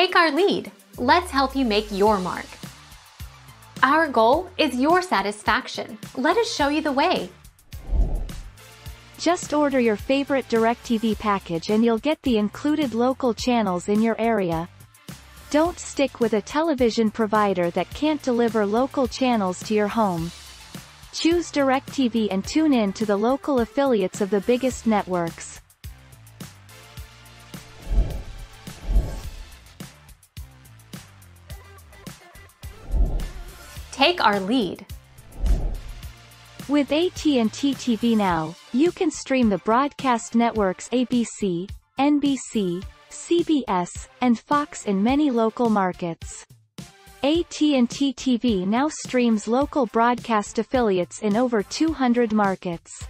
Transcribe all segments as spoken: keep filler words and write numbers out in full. Take our lead. Let's help you make your mark. Our goal is your satisfaction. Let us show you the way. Just order your favorite DirecTV package and you'll get the included local channels in your area. Don't stick with a television provider that can't deliver local channels to your home. Choose DirecTV and tune in to the local affiliates of the biggest networks. Take our lead. With A T and T T V Now, you can stream the broadcast networks A B C, N B C, C B S, and Fox in many local markets. A T and T T V Now streams local broadcast affiliates in over two hundred markets.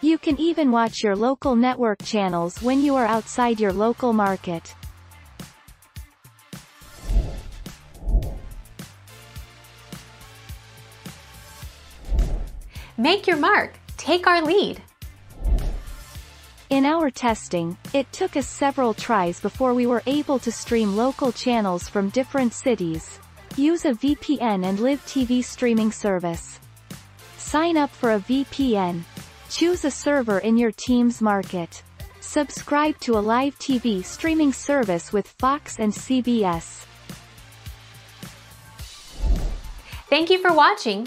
You can even watch your local network channels when you are outside your local market. Make your mark. Take our lead. In our testing, it took us several tries before we were able to stream local channels from different cities, use a V P N and live T V streaming service. Sign up for a V P N. Choose a server in your team's market. Subscribe to a live T V streaming service with Fox and C B S. Thank you for watching.